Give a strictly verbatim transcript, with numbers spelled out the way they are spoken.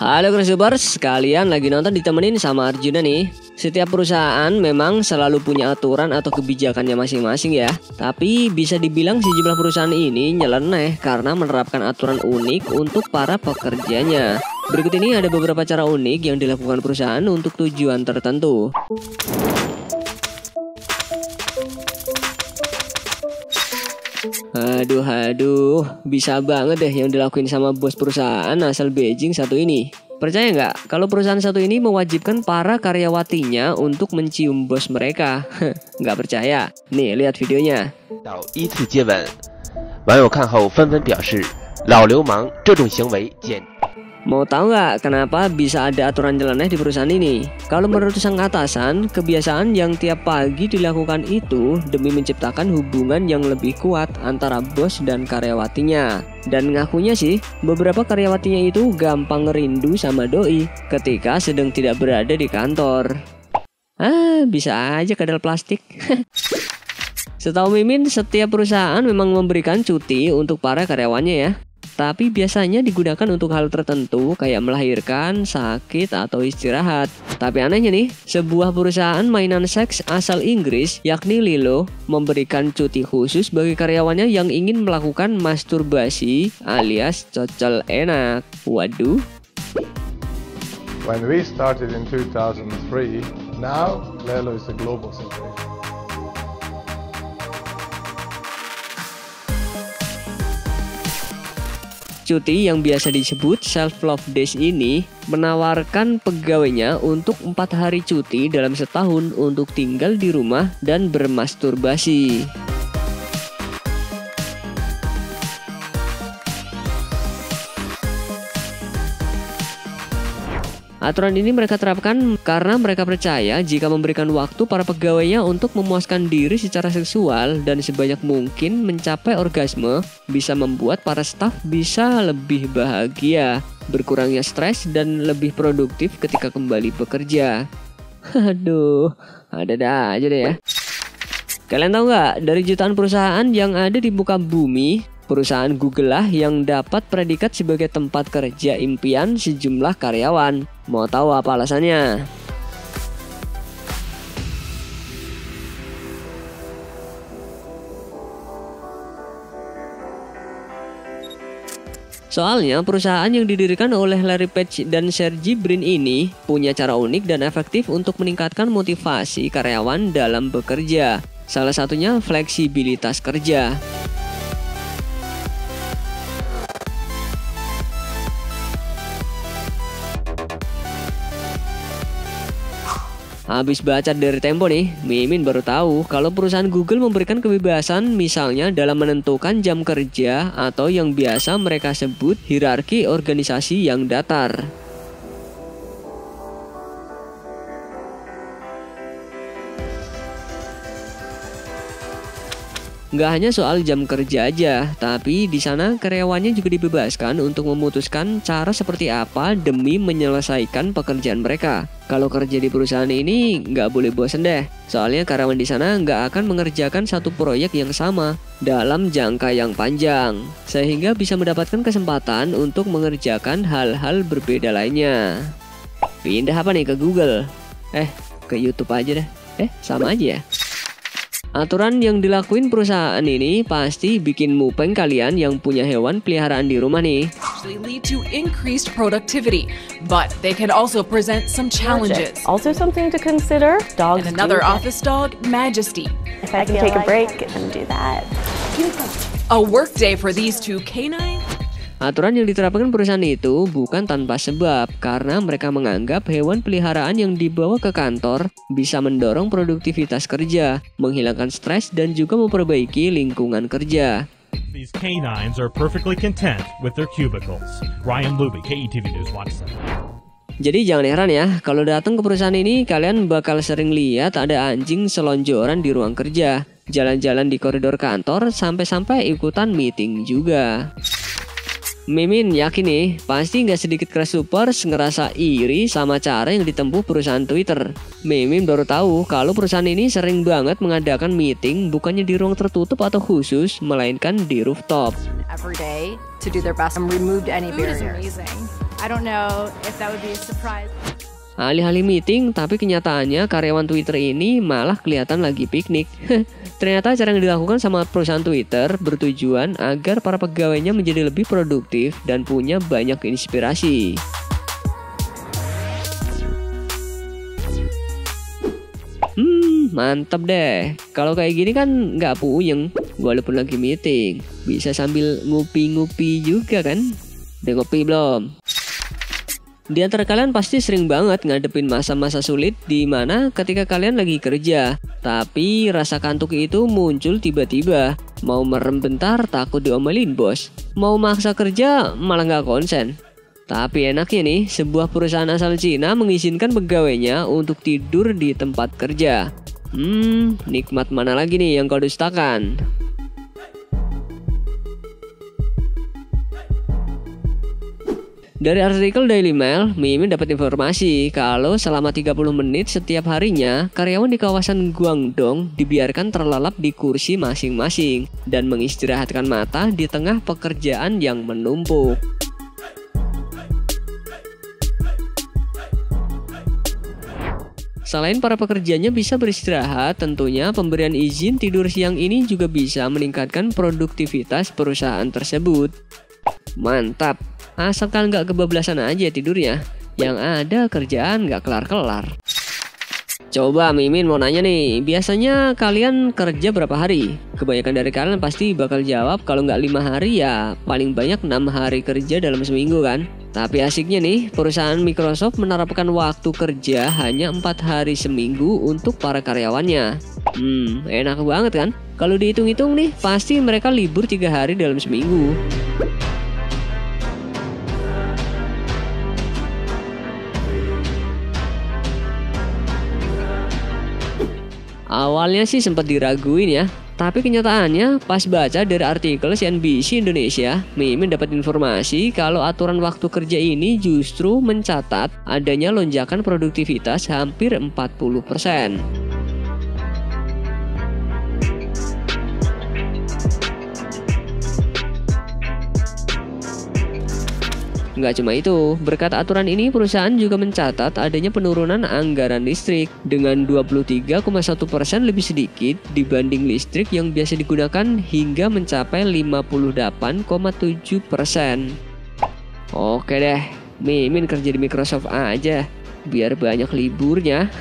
Halo CrashTroopers, kalian lagi nonton ditemenin sama Arjuna nih. Setiap perusahaan memang selalu punya aturan atau kebijakannya masing-masing ya. Tapi bisa dibilang sejumlah perusahaan ini nyeleneh karena menerapkan aturan unik untuk para pekerjanya. Berikut ini ada beberapa cara unik yang dilakukan perusahaan untuk tujuan tertentu. Aduh, aduh, bisa banget deh yang dilakuin sama bos perusahaan asal Beijing satu ini. Percaya nggak kalau perusahaan satu ini mewajibkan para karyawatinya untuk mencium bos mereka? Nggak percaya? Nih, lihat videonya. Mau tahu nggak kenapa bisa ada aturan nyeleneh di perusahaan ini? Kalau menurut sang atasan, kebiasaan yang tiap pagi dilakukan itu demi menciptakan hubungan yang lebih kuat antara bos dan karyawatinya. Dan ngakunya sih, beberapa karyawatinya itu gampang rindu sama doi ketika sedang tidak berada di kantor. Ah, bisa aja kadal plastik. Setahu Mimin, setiap perusahaan memang memberikan cuti untuk para karyawannya ya. Tapi biasanya digunakan untuk hal tertentu kayak melahirkan, sakit, atau istirahat. Tapi anehnya nih, sebuah perusahaan mainan seks asal Inggris yakni Lelo memberikan cuti khusus bagi karyawannya yang ingin melakukan masturbasi alias cocol enak. Waduh. When we started in two thousand three, now Lelo is a global sensation. Cuti yang biasa disebut self-love days ini menawarkan pegawainya untuk empat hari cuti dalam setahun untuk tinggal di rumah dan bermasturbasi. Aturan ini mereka terapkan karena mereka percaya jika memberikan waktu para pegawainya untuk memuaskan diri secara seksual dan sebanyak mungkin mencapai orgasme bisa membuat para staf bisa lebih bahagia, berkurangnya stres, dan lebih produktif ketika kembali bekerja. Aduh, ada-ada aja deh ya. Kalian tahu nggak, dari jutaan perusahaan yang ada di muka bumi, perusahaan Google lah yang dapat predikat sebagai tempat kerja impian sejumlah karyawan. Mau tahu apa alasannya? Soalnya perusahaan yang didirikan oleh Larry Page dan Sergey Brin ini punya cara unik dan efektif untuk meningkatkan motivasi karyawan dalam bekerja. Salah satunya fleksibilitas kerja. Habis baca dari Tempo nih, Mimin baru tahu kalau perusahaan Google memberikan kebebasan misalnya dalam menentukan jam kerja atau yang biasa mereka sebut hierarki organisasi yang datar. Nggak hanya soal jam kerja aja, tapi di sana karyawannya juga dibebaskan untuk memutuskan cara seperti apa demi menyelesaikan pekerjaan mereka. Kalau kerja di perusahaan ini nggak boleh bosen deh, soalnya karyawan di sana nggak akan mengerjakan satu proyek yang sama dalam jangka yang panjang, sehingga bisa mendapatkan kesempatan untuk mengerjakan hal-hal berbeda lainnya. Pindah apa nih ke Google? Eh, ke YouTube aja deh. Eh, sama aja ya. Aturan yang dilakuin perusahaan ini pasti bikin mupeng kalian yang punya hewan peliharaan di rumah nih. Lead to increased productivity, but they can also present some challenges. Also something to consider. Dogs. And another office dog, Majesty. If I can take a break and do that. A work day for these two canines. Aturan yang diterapkan perusahaan itu bukan tanpa sebab, karena mereka menganggap hewan peliharaan yang dibawa ke kantor bisa mendorong produktivitas kerja, menghilangkan stres, dan juga memperbaiki lingkungan kerja. These canines are perfectly content with their cubicles. Ryan Luby, K E T V News Watson. Jadi jangan heran ya, kalau datang ke perusahaan ini kalian bakal sering lihat ada anjing selonjoran di ruang kerja, jalan-jalan di koridor kantor, sampai-sampai ikutan meeting juga. Mimin yakin nih, pasti nggak sedikit CrashTroopers ngerasa iri sama cara yang ditempuh perusahaan Twitter. Mimin baru tahu kalau perusahaan ini sering banget mengadakan meeting bukannya di ruang tertutup atau khusus, melainkan di rooftop. to do their best and removed any Food barriers. Is amazing. I don't know if that would be a surprise. Alih-alih meeting, tapi kenyataannya karyawan Twitter ini malah kelihatan lagi piknik. Ternyata cara yang dilakukan sama perusahaan Twitter bertujuan agar para pegawainya menjadi lebih produktif dan punya banyak inspirasi. Hmm, mantep deh. Kalau kayak gini kan nggak puyeng, walaupun lagi meeting. Bisa sambil ngupi-ngupi juga kan? Udah ngopi belum? Di antara kalian pasti sering banget ngadepin masa-masa sulit di mana ketika kalian lagi kerja, tapi rasa kantuk itu muncul tiba-tiba. Mau merem bentar takut diomelin bos, mau maksa kerja malah nggak konsen. Tapi enaknya nih, sebuah perusahaan asal Cina mengizinkan pegawainya untuk tidur di tempat kerja. Hmm, nikmat mana lagi nih yang kau dustakan? Dari artikel Daily Mail, Mimin dapat informasi kalau selama tiga puluh menit setiap harinya, karyawan di kawasan Guangdong dibiarkan terlelap di kursi masing-masing dan mengistirahatkan mata di tengah pekerjaan yang menumpuk. Selain para pekerjanya bisa beristirahat, tentunya pemberian izin tidur siang ini juga bisa meningkatkan produktivitas perusahaan tersebut. Mantap! Asalkan nggak kebablasan aja tidurnya, yang ada kerjaan nggak kelar-kelar. Coba Mimin mau nanya nih, biasanya kalian kerja berapa hari? Kebanyakan dari kalian pasti bakal jawab kalau nggak lima hari ya paling banyak enam hari kerja dalam seminggu kan? Tapi asiknya nih, perusahaan Microsoft menerapkan waktu kerja hanya empat hari seminggu untuk para karyawannya. Hmm, enak banget kan? Kalau dihitung-hitung nih, pasti mereka libur tiga hari dalam seminggu. Awalnya sih sempat diraguin ya, tapi kenyataannya pas baca dari artikel C N B C Indonesia, Mimin dapat informasi kalau aturan waktu kerja ini justru mencatat adanya lonjakan produktivitas hampir empat puluh persen. Nggak cuma itu, berkat aturan ini perusahaan juga mencatat adanya penurunan anggaran listrik dengan dua puluh tiga koma satu persen lebih sedikit dibanding listrik yang biasa digunakan hingga mencapai lima puluh delapan koma tujuh persen. Oke deh, Mimin kerja di Microsoft aja, biar banyak liburnya.